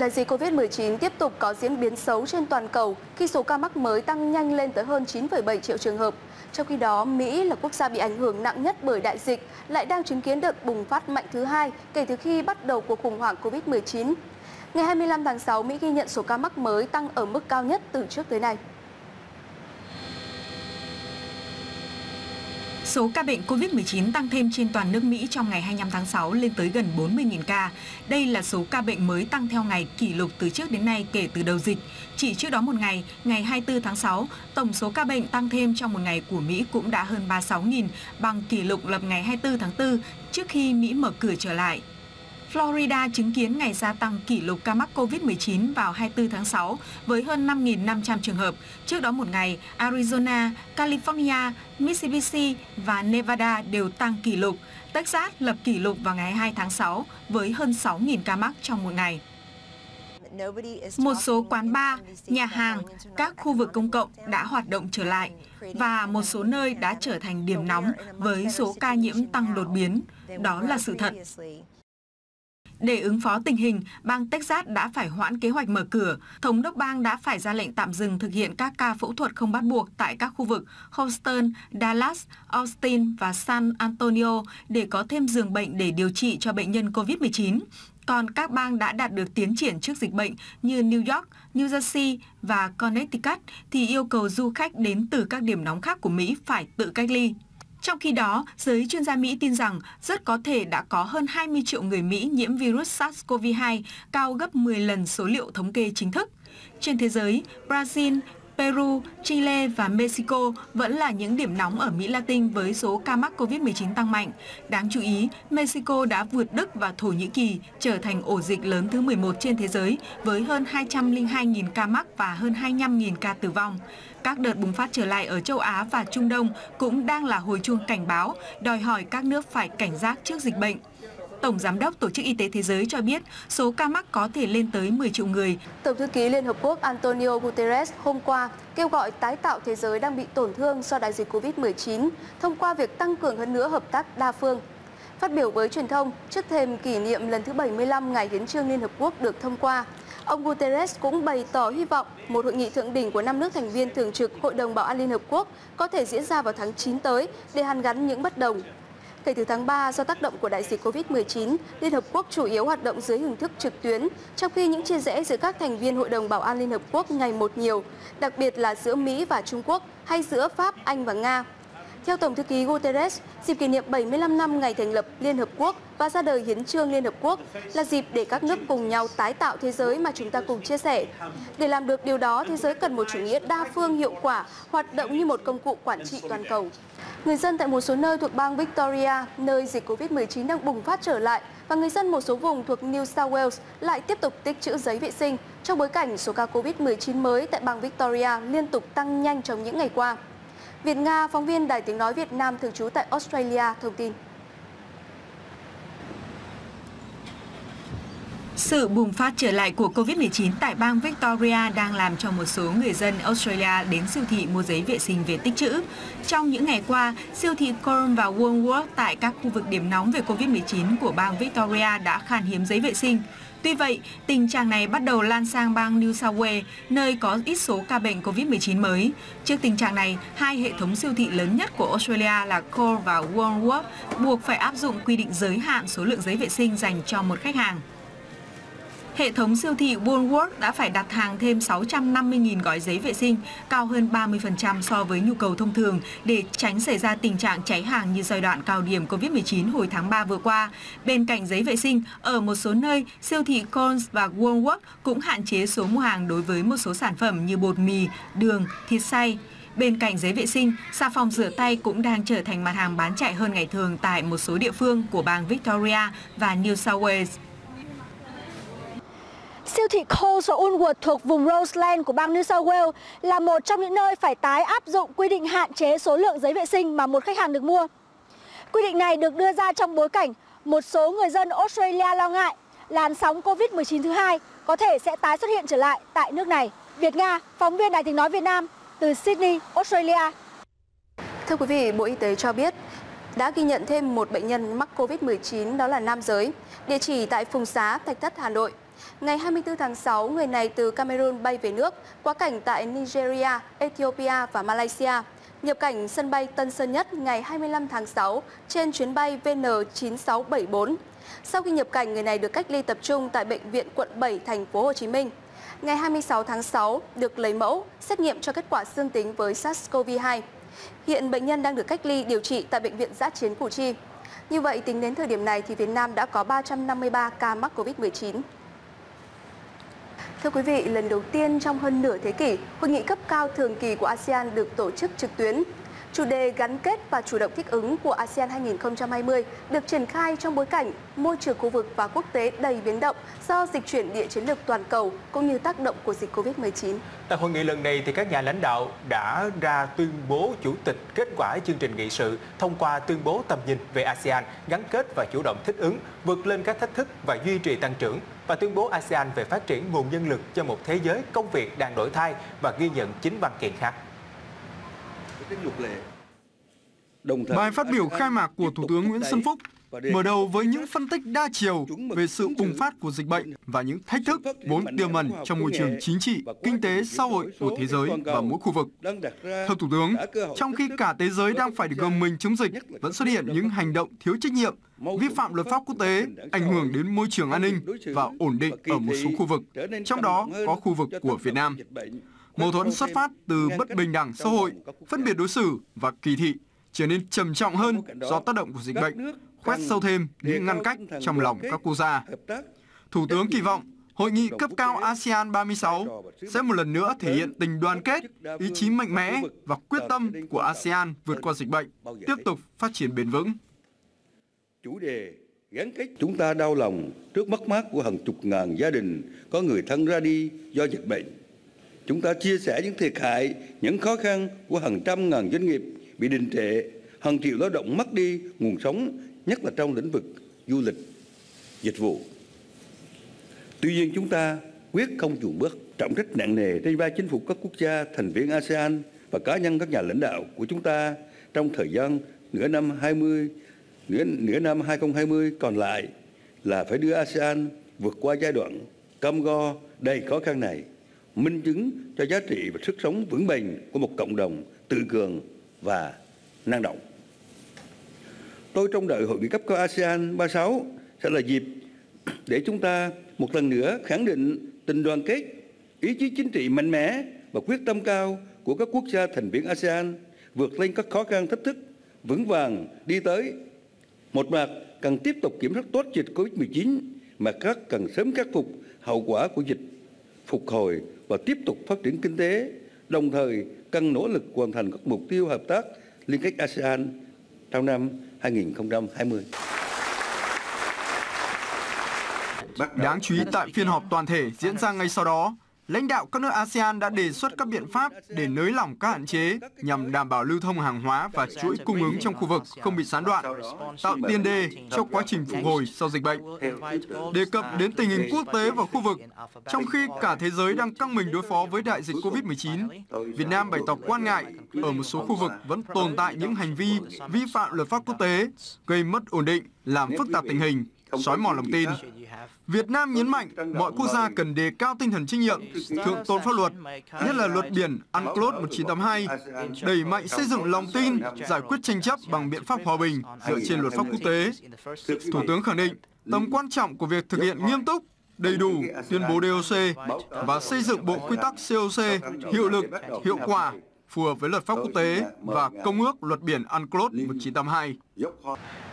Đại dịch COVID-19 tiếp tục có diễn biến xấu trên toàn cầu khi số ca mắc mới tăng nhanh lên tới hơn 9,7 triệu trường hợp. Trong khi đó, Mỹ là quốc gia bị ảnh hưởng nặng nhất bởi đại dịch, lại đang chứng kiến đợt bùng phát mạnh thứ hai kể từ khi bắt đầu cuộc khủng hoảng COVID-19. Ngày 25 tháng 6, Mỹ ghi nhận số ca mắc mới tăng ở mức cao nhất từ trước tới nay. Số ca bệnh COVID-19 tăng thêm trên toàn nước Mỹ trong ngày 25 tháng 6 lên tới gần 40.000 ca. Đây là số ca bệnh mới tăng theo ngày kỷ lục từ trước đến nay kể từ đầu dịch. Chỉ trước đó một ngày, ngày 24 tháng 6, tổng số ca bệnh tăng thêm trong một ngày của Mỹ cũng đã hơn 36.000, bằng kỷ lục lập ngày 24 tháng 4 trước khi Mỹ mở cửa trở lại. Florida chứng kiến ngày gia tăng kỷ lục ca mắc COVID-19 vào 24 tháng 6 với hơn 5.500 trường hợp. Trước đó một ngày, Arizona, California, Mississippi và Nevada đều tăng kỷ lục. Texas lập kỷ lục vào ngày 2 tháng 6 với hơn 6.000 ca mắc trong một ngày. Một số quán bar, nhà hàng, các khu vực công cộng đã hoạt động trở lại và một số nơi đã trở thành điểm nóng với số ca nhiễm tăng đột biến. Đó là sự thật. Để ứng phó tình hình, bang Texas đã phải hoãn kế hoạch mở cửa. Thống đốc bang đã phải ra lệnh tạm dừng thực hiện các ca phẫu thuật không bắt buộc tại các khu vực Houston, Dallas, Austin và San Antonio để có thêm giường bệnh để điều trị cho bệnh nhân COVID-19. Còn các bang đã đạt được tiến triển trước dịch bệnh như New York, New Jersey và Connecticut thì yêu cầu du khách đến từ các điểm nóng khác của Mỹ phải tự cách ly. Trong khi đó, giới chuyên gia Mỹ tin rằng rất có thể đã có hơn 20 triệu người Mỹ nhiễm virus SARS-CoV-2, cao gấp 10 lần số liệu thống kê chính thức. Trên thế giới, Brazil, Peru, Chile và Mexico vẫn là những điểm nóng ở Mỹ Latin với số ca mắc COVID-19 tăng mạnh. Đáng chú ý, Mexico đã vượt Đức và Thổ Nhĩ Kỳ trở thành ổ dịch lớn thứ 11 trên thế giới với hơn 202.000 ca mắc và hơn 25.000 ca tử vong. Các đợt bùng phát trở lại ở châu Á và Trung Đông cũng đang là hồi chuông cảnh báo, đòi hỏi các nước phải cảnh giác trước dịch bệnh. Tổng Giám đốc Tổ chức Y tế Thế giới cho biết số ca mắc có thể lên tới 10 triệu người. Tổng thư ký Liên Hợp Quốc Antonio Guterres hôm qua kêu gọi tái tạo thế giới đang bị tổn thương do đại dịch COVID-19 thông qua việc tăng cường hơn nữa hợp tác đa phương. Phát biểu với truyền thông trước thềm kỷ niệm lần thứ 75 Ngày Hiến chương Liên Hợp Quốc được thông qua, ông Guterres cũng bày tỏ hy vọng một hội nghị thượng đỉnh của 5 nước thành viên thường trực Hội đồng Bảo an Liên Hợp Quốc có thể diễn ra vào tháng 9 tới để hàn gắn những bất đồng. Kể từ tháng 3, do tác động của đại dịch COVID-19, Liên Hợp Quốc chủ yếu hoạt động dưới hình thức trực tuyến, trong khi những chia rẽ giữa các thành viên Hội đồng Bảo an Liên Hợp Quốc ngày một nhiều, đặc biệt là giữa Mỹ và Trung Quốc hay giữa Pháp, Anh và Nga. Theo Tổng thư ký Guterres, dịp kỷ niệm 75 năm ngày thành lập Liên Hợp Quốc và ra đời Hiến chương Liên Hợp Quốc là dịp để các nước cùng nhau tái tạo thế giới mà chúng ta cùng chia sẻ. Để làm được điều đó, thế giới cần một chủ nghĩa đa phương hiệu quả, hoạt động như một công cụ quản trị toàn cầu. Người dân tại một số nơi thuộc bang Victoria, nơi dịch COVID-19 đang bùng phát trở lại, và người dân một số vùng thuộc New South Wales lại tiếp tục tích trữ giấy vệ sinh trong bối cảnh số ca COVID-19 mới tại bang Victoria liên tục tăng nhanh trong những ngày qua. Việt Nga, phóng viên Đài Tiếng Nói Việt Nam thường trú tại Australia thông tin. Sự bùng phát trở lại của COVID-19 tại bang Victoria đang làm cho một số người dân Australia đến siêu thị mua giấy vệ sinh về tích trữ. Trong những ngày qua, siêu thị Coles và Woolworths tại các khu vực điểm nóng về COVID-19 của bang Victoria đã khan hiếm giấy vệ sinh. Tuy vậy, tình trạng này bắt đầu lan sang bang New South Wales, nơi có ít số ca bệnh COVID-19 mới. Trước tình trạng này, hai hệ thống siêu thị lớn nhất của Australia là Coles và Woolworths buộc phải áp dụng quy định giới hạn số lượng giấy vệ sinh dành cho một khách hàng. Hệ thống siêu thị Woolworths đã phải đặt hàng thêm 650.000 gói giấy vệ sinh, cao hơn 30% so với nhu cầu thông thường để tránh xảy ra tình trạng cháy hàng như giai đoạn cao điểm COVID-19 hồi tháng 3 vừa qua. Bên cạnh giấy vệ sinh, ở một số nơi, siêu thị Coles và Woolworths cũng hạn chế số mua hàng đối với một số sản phẩm như bột mì, đường, thịt xay. Bên cạnh giấy vệ sinh, xà phòng rửa tay cũng đang trở thành mặt hàng bán chạy hơn ngày thường tại một số địa phương của bang Victoria và New South Wales. Siêu thị Coles và Woolworths thuộc vùng Roseland của bang New South Wales là một trong những nơi phải tái áp dụng quy định hạn chế số lượng giấy vệ sinh mà một khách hàng được mua. Quy định này được đưa ra trong bối cảnh một số người dân Australia lo ngại làn sóng COVID-19 thứ hai có thể sẽ tái xuất hiện trở lại tại nước này. Việt Nga, phóng viên Đài Tiếng Nói Việt Nam từ Sydney, Australia. Thưa quý vị, Bộ Y tế cho biết đã ghi nhận thêm một bệnh nhân mắc COVID-19, đó là nam giới, địa chỉ tại Phùng Xá, Thạch Thất, Hà Nội. Ngày 24 tháng 6, người này từ Cameroon bay về nước, quá cảnh tại Nigeria, Ethiopia và Malaysia. Nhập cảnh sân bay Tân Sơn Nhất ngày 25 tháng 6 trên chuyến bay VN9674. Sau khi nhập cảnh, người này được cách ly tập trung tại Bệnh viện Quận 7, thành phố Hồ Chí Minh. Ngày 26 tháng 6 được lấy mẫu, xét nghiệm cho kết quả dương tính với SARS-CoV-2. Hiện bệnh nhân đang được cách ly điều trị tại Bệnh viện Dã chiến Củ Chi. Như vậy, tính đến thời điểm này thì Việt Nam đã có 353 ca mắc COVID-19. Thưa quý vị, lần đầu tiên trong hơn nửa thế kỷ, hội nghị cấp cao thường kỳ của ASEAN được tổ chức trực tuyến. Chủ đề gắn kết và chủ động thích ứng của ASEAN 2020 được triển khai trong bối cảnh môi trường khu vực và quốc tế đầy biến động do dịch chuyển địa chiến lược toàn cầu cũng như tác động của dịch Covid-19. Tại hội nghị lần này thì các nhà lãnh đạo đã ra tuyên bố chủ tịch kết quả chương trình nghị sự thông qua tuyên bố tầm nhìn về ASEAN gắn kết và chủ động thích ứng, vượt lên các thách thức và duy trì tăng trưởng, và tuyên bố ASEAN về phát triển nguồn nhân lực cho một thế giới công việc đang đổi thay và ghi nhận 9 văn kiện khác. Bài phát biểu khai mạc của Thủ tướng Nguyễn Xuân Phúc mở đầu với những phân tích đa chiều về sự bùng phát của dịch bệnh và những thách thức vốn tiềm ẩn trong môi trường chính trị, kinh tế, xã hội của thế giới và mỗi khu vực. Theo Thủ tướng, trong khi cả thế giới đang phải gồng mình chống dịch, vẫn xuất hiện những hành động thiếu trách nhiệm, vi phạm luật pháp quốc tế, ảnh hưởng đến môi trường an ninh và ổn định ở một số khu vực, trong đó có khu vực của Việt Nam. Mâu thuẫn xuất phát từ bất bình đẳng xã hội, phân biệt đối xử và kỳ thị trở nên trầm trọng hơn do tác động của dịch bệnh, khoét sâu thêm những ngăn cách trong lòng các quốc gia. Thủ tướng kỳ vọng hội nghị cấp cao ASEAN 36 sẽ một lần nữa thể hiện tình đoàn kết, ý chí mạnh mẽ và quyết tâm của ASEAN vượt qua dịch bệnh, tiếp tục phát triển bền vững. Chủ đề gắn kết chúng ta đau lòng trước mất mát của hàng chục ngàn gia đình có người thân ra đi do dịch bệnh. Chúng ta chia sẻ những thiệt hại, những khó khăn của hàng trăm ngàn doanh nghiệp bị đình trệ, hàng triệu lao động mất đi nguồn sống, nhất là trong lĩnh vực du lịch, dịch vụ. Tuy nhiên, chúng ta quyết không chùn bước. Trọng trách nặng nề trên vai chính phủ các quốc gia thành viên ASEAN và cá nhân các nhà lãnh đạo của chúng ta trong thời gian nửa năm 2020 còn lại là phải đưa ASEAN vượt qua giai đoạn cam go đầy khó khăn này, minh chứng cho giá trị và sức sống vững bền của một cộng đồng tự cường và năng động. Tôi trông đợi hội nghị cấp cao ASEAN 36 sẽ là dịp để chúng ta một lần nữa khẳng định tình đoàn kết, ý chí chính trị mạnh mẽ và quyết tâm cao của các quốc gia thành viên ASEAN vượt lên các khó khăn thách thức, vững vàng đi tới. Một mặt cần tiếp tục kiểm soát tốt dịch Covid-19, mặt khác cần sớm khắc phục hậu quả của dịch, phục hồi và tiếp tục phát triển kinh tế, đồng thời cần nỗ lực hoàn thành các mục tiêu hợp tác liên kết ASEAN trong năm 2020. Đáng chú ý, tại phiên họp toàn thể diễn ra ngay sau đó, lãnh đạo các nước ASEAN đã đề xuất các biện pháp để nới lỏng các hạn chế nhằm đảm bảo lưu thông hàng hóa và chuỗi cung ứng trong khu vực không bị gián đoạn, tạo tiền đề cho quá trình phục hồi sau dịch bệnh. Đề cập đến tình hình quốc tế và khu vực, trong khi cả thế giới đang căng mình đối phó với đại dịch Covid-19, Việt Nam bày tỏ quan ngại ở một số khu vực vẫn tồn tại những hành vi vi phạm luật pháp quốc tế, gây mất ổn định, làm phức tạp tình hình, xói mòn lòng tin. Việt Nam nhấn mạnh mọi quốc gia cần đề cao tinh thần trách nhiệm, thượng tôn pháp luật, nhất là luật biển UNCLOS 1982, đẩy mạnh xây dựng lòng tin, giải quyết tranh chấp bằng biện pháp hòa bình dựa trên luật pháp quốc tế. Thủ tướng khẳng định tầm quan trọng của việc thực hiện nghiêm túc, đầy đủ tuyên bố DOC và xây dựng bộ quy tắc COC hiệu lực, hiệu quả, phù hợp với luật pháp quốc tế và Công ước Luật Biển UNCLOS 1982.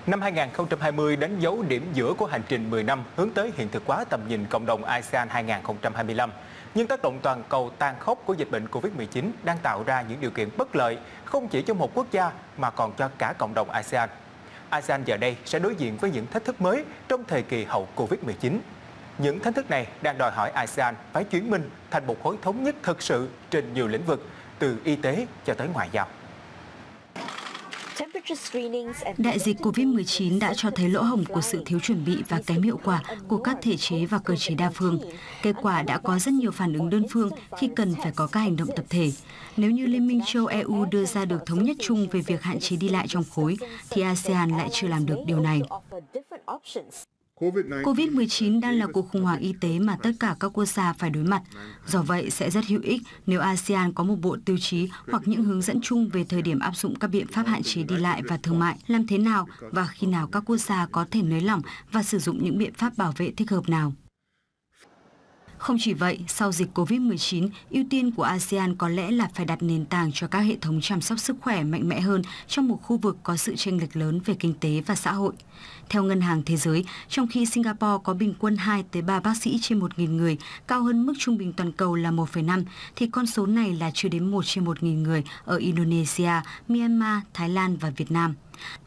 Năm 2020 đánh dấu điểm giữa của hành trình 10 năm hướng tới hiện thực hóa tầm nhìn cộng đồng ASEAN 2025. Nhưng tác động toàn cầu tàn khốc của dịch bệnh Covid-19 đang tạo ra những điều kiện bất lợi không chỉ cho một quốc gia mà còn cho cả cộng đồng ASEAN. ASEAN giờ đây sẽ đối diện với những thách thức mới trong thời kỳ hậu Covid-19. Những thách thức này đang đòi hỏi ASEAN phải chuyển mình thành một khối thống nhất thực sự trên nhiều lĩnh vực, từ y tế cho tới ngoại giao. Đại dịch Covid-19 đã cho thấy lỗ hổng của sự thiếu chuẩn bị và kém hiệu quả của các thể chế và cơ chế đa phương. Kết quả đã có rất nhiều phản ứng đơn phương khi cần phải có các hành động tập thể. Nếu như Liên minh châu EU đưa ra được thống nhất chung về việc hạn chế đi lại trong khối, thì ASEAN lại chưa làm được điều này. COVID-19 đang là cuộc khủng hoảng y tế mà tất cả các quốc gia phải đối mặt. Do vậy, sẽ rất hữu ích nếu ASEAN có một bộ tiêu chí hoặc những hướng dẫn chung về thời điểm áp dụng các biện pháp hạn chế đi lại và thương mại, làm thế nào và khi nào các quốc gia có thể nới lỏng và sử dụng những biện pháp bảo vệ thích hợp nào. Không chỉ vậy, sau dịch COVID-19, ưu tiên của ASEAN có lẽ là phải đặt nền tảng cho các hệ thống chăm sóc sức khỏe mạnh mẽ hơn trong một khu vực có sự chênh lệch lớn về kinh tế và xã hội. Theo Ngân hàng Thế giới, trong khi Singapore có bình quân 2-3 bác sĩ trên 1.000 người, cao hơn mức trung bình toàn cầu là 1,5, thì con số này là chưa đến 1 trên 1.000 người ở Indonesia, Myanmar, Thái Lan và Việt Nam.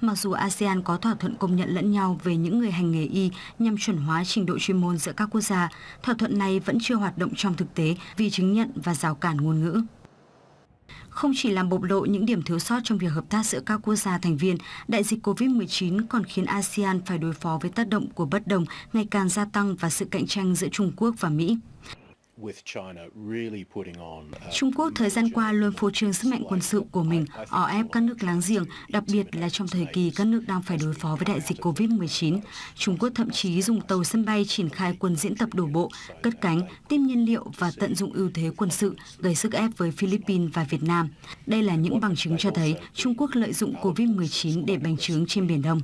Mặc dù ASEAN có thỏa thuận công nhận lẫn nhau về những người hành nghề y nhằm chuẩn hóa trình độ chuyên môn giữa các quốc gia, thỏa thuận này vẫn chưa hoạt động trong thực tế vì chứng nhận và rào cản ngôn ngữ. Không chỉ làm bộc lộ những điểm thiếu sót trong việc hợp tác giữa các quốc gia thành viên, đại dịch COVID-19 còn khiến ASEAN phải đối phó với tác động của bất đồng ngày càng gia tăng và sự cạnh tranh giữa Trung Quốc và Mỹ. Trung Quốc thời gian qua luôn phô trương sức mạnh quân sự của mình, o ép các nước láng giềng, đặc biệt là trong thời kỳ các nước đang phải đối phó với đại dịch COVID-19. Trung Quốc thậm chí dùng tàu sân bay triển khai quân diễn tập đổ bộ, cất cánh, tiêm nhiên liệu và tận dụng ưu thế quân sự, gây sức ép với Philippines và Việt Nam. Đây là những bằng chứng cho thấy Trung Quốc lợi dụng COVID-19 để bành trướng trên Biển Đông.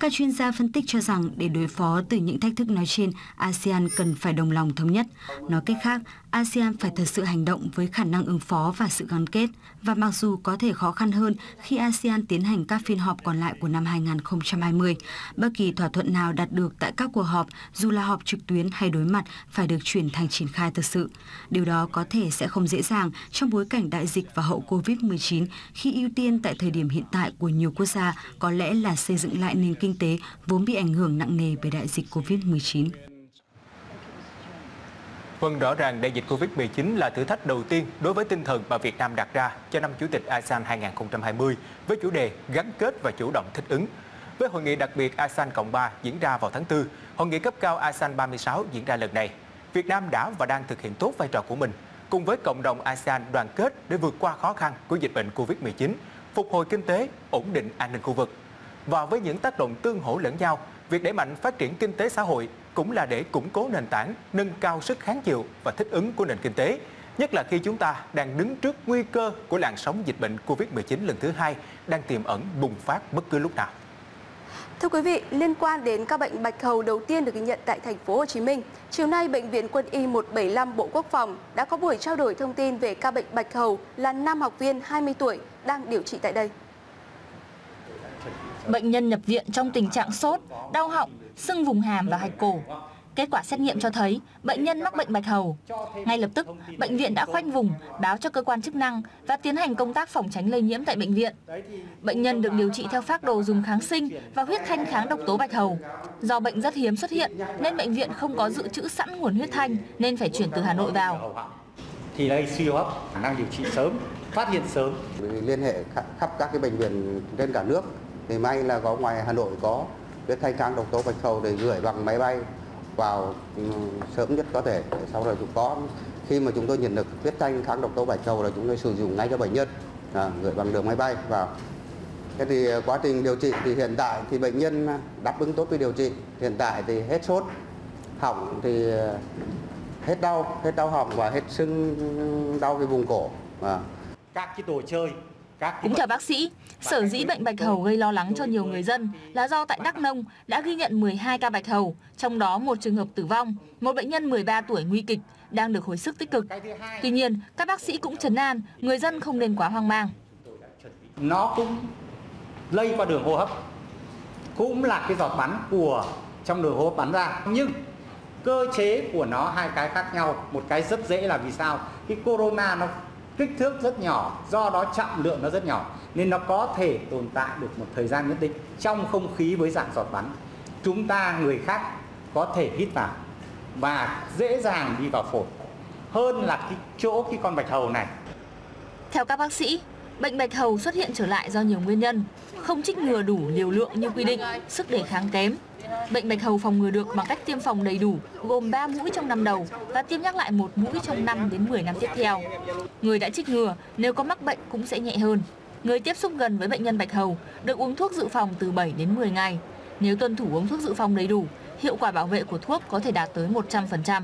Các chuyên gia phân tích cho rằng để đối phó từ những thách thức nói trên, ASEAN cần phải đồng lòng thống nhất. Nói cách khác, ASEAN phải thật sự hành động với khả năng ứng phó và sự gắn kết. Và mặc dù có thể khó khăn hơn khi ASEAN tiến hành các phiên họp còn lại của năm 2020, bất kỳ thỏa thuận nào đạt được tại các cuộc họp, dù là họp trực tuyến hay đối mặt, phải được chuyển thành triển khai thực sự. Điều đó có thể sẽ không dễ dàng trong bối cảnh đại dịch và hậu COVID-19, khi ưu tiên tại thời điểm hiện tại của nhiều quốc gia có lẽ là xây dựng lại nền kinh tế vốn bị ảnh hưởng nặng nề bởi đại dịch COVID-19. Vâng, rõ ràng đại dịch COVID-19 là thử thách đầu tiên đối với tinh thần mà Việt Nam đặt ra cho năm Chủ tịch ASEAN 2020 với chủ đề gắn kết và chủ động thích ứng. Với hội nghị đặc biệt ASEAN Cộng 3 diễn ra vào tháng 4, hội nghị cấp cao ASEAN 36 diễn ra lần này, Việt Nam đã và đang thực hiện tốt vai trò của mình, cùng với cộng đồng ASEAN đoàn kết để vượt qua khó khăn của dịch bệnh COVID-19, phục hồi kinh tế, ổn định an ninh khu vực. Và với những tác động tương hỗ lẫn nhau, việc đẩy mạnh phát triển kinh tế xã hội cũng là để củng cố nền tảng, nâng cao sức kháng chịu và thích ứng của nền kinh tế, nhất là khi chúng ta đang đứng trước nguy cơ của làn sóng dịch bệnh COVID-19 lần thứ hai đang tiềm ẩn bùng phát bất cứ lúc nào. Thưa quý vị, liên quan đến ca bệnh bạch hầu đầu tiên được ghi nhận tại thành phố Hồ Chí Minh, chiều nay Bệnh viện Quân y 175 Bộ Quốc phòng đã có buổi trao đổi thông tin về ca bệnh bạch hầu là nam học viên 20 tuổi đang điều trị tại đây. Bệnh nhân nhập viện trong tình trạng sốt, đau họng, sưng vùng hàm và hạch cổ. Kết quả xét nghiệm cho thấy bệnh nhân mắc bệnh bạch hầu. Ngay lập tức, bệnh viện đã khoanh vùng, báo cho cơ quan chức năng và tiến hành công tác phòng tránh lây nhiễm tại bệnh viện. Bệnh nhân được điều trị theo phác đồ dùng kháng sinh và huyết thanh kháng độc tố bạch hầu. Do bệnh rất hiếm xuất hiện nên bệnh viện không có dự trữ sẵn nguồn huyết thanh nên phải chuyển từ Hà Nội vào. Thì đây suy hô hấp, khả năng điều trị sớm, phát hiện sớm. Liên hệ khắp các cái bệnh viện trên cả nước. Thì may là có ngoài Hà Nội có huyết thanh kháng độc tố bạch hầu để gửi bằng máy bay vào sớm nhất có thể. Sau đó khi mà chúng tôi nhận được huyết thanh kháng độc tố bạch hầu là chúng tôi sử dụng ngay cho bệnh nhân, gửi bằng đường máy bay vào. Thế thì quá trình điều trị thì hiện tại thì bệnh nhân đáp ứng tốt với điều trị. Hiện tại thì hết sốt, họng thì hết đau họng và hết sưng đau cái vùng cổ. Các cái đồ chơi. Cũng theo bác sĩ, sở dĩ bệnh bạch hầu gây lo lắng cho nhiều người dân là do tại Đắk Nông đã ghi nhận 12 ca bạch hầu, trong đó một trường hợp tử vong, một bệnh nhân 13 tuổi nguy kịch đang được hồi sức tích cực. Tuy nhiên, các bác sĩ cũng trấn an người dân không nên quá hoang mang. Nó cũng lây qua đường hô hấp, cũng là cái giọt bắn của trong đường hô hấp bắn ra, nhưng cơ chế của nó hai cái khác nhau. Một cái rất dễ là vì sao? Cái corona nó kích thước rất nhỏ, do đó trọng lượng nó rất nhỏ nên nó có thể tồn tại được một thời gian nhất định trong không khí với dạng giọt bắn. Chúng ta người khác có thể hít vào và dễ dàng đi vào phổi hơn là cái chỗ cái con bạch hầu này. Theo các bác sĩ, bệnh bạch hầu xuất hiện trở lại do nhiều nguyên nhân, không trích ngừa đủ liều lượng như quy định, sức đề kháng kém. Bệnh bạch hầu phòng ngừa được bằng cách tiêm phòng đầy đủ, gồm 3 mũi trong năm đầu và tiêm nhắc lại 1 mũi trong 5 đến 10 năm tiếp theo. Người đã trích ngừa, nếu có mắc bệnh cũng sẽ nhẹ hơn. Người tiếp xúc gần với bệnh nhân bạch hầu được uống thuốc dự phòng từ 7 đến 10 ngày. Nếu tuân thủ uống thuốc dự phòng đầy đủ, hiệu quả bảo vệ của thuốc có thể đạt tới 100%.